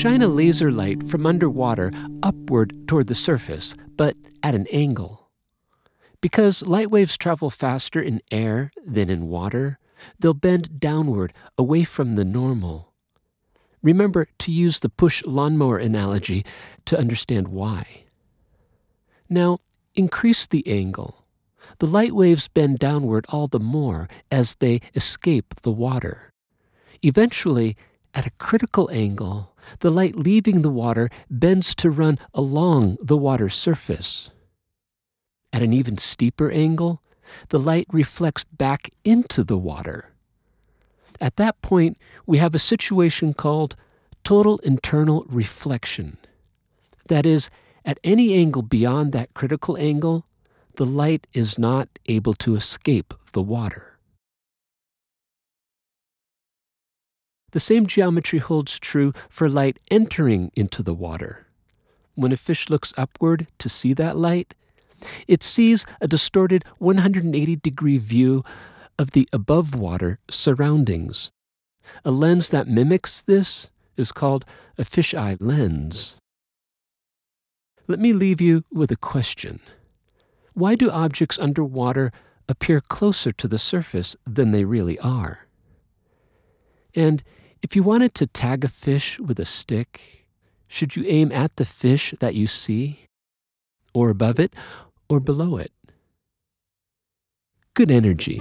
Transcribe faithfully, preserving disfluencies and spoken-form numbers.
Shine a laser light from underwater upward toward the surface, but at an angle. Because light waves travel faster in air than in water, they'll bend downward away from the normal. Remember to use the push lawnmower analogy to understand why. Now, increase the angle. The light waves bend downward all the more as they escape the water. Eventually, at a critical angle, the light leaving the water bends to run along the water's surface. At an even steeper angle, the light reflects back into the water. At that point, we have a situation called total internal reflection. That is, at any angle beyond that critical angle, the light is not able to escape the water. The same geometry holds true for light entering into the water. When a fish looks upward to see that light, it sees a distorted one hundred eighty degree view of the above-water surroundings. A lens that mimics this is called a fisheye lens. Let me leave you with a question. Why do objects underwater appear closer to the surface than they really are? And if you wanted to tag a fish with a stick, should you aim at the fish that you see, or above it, or below it? Good energy.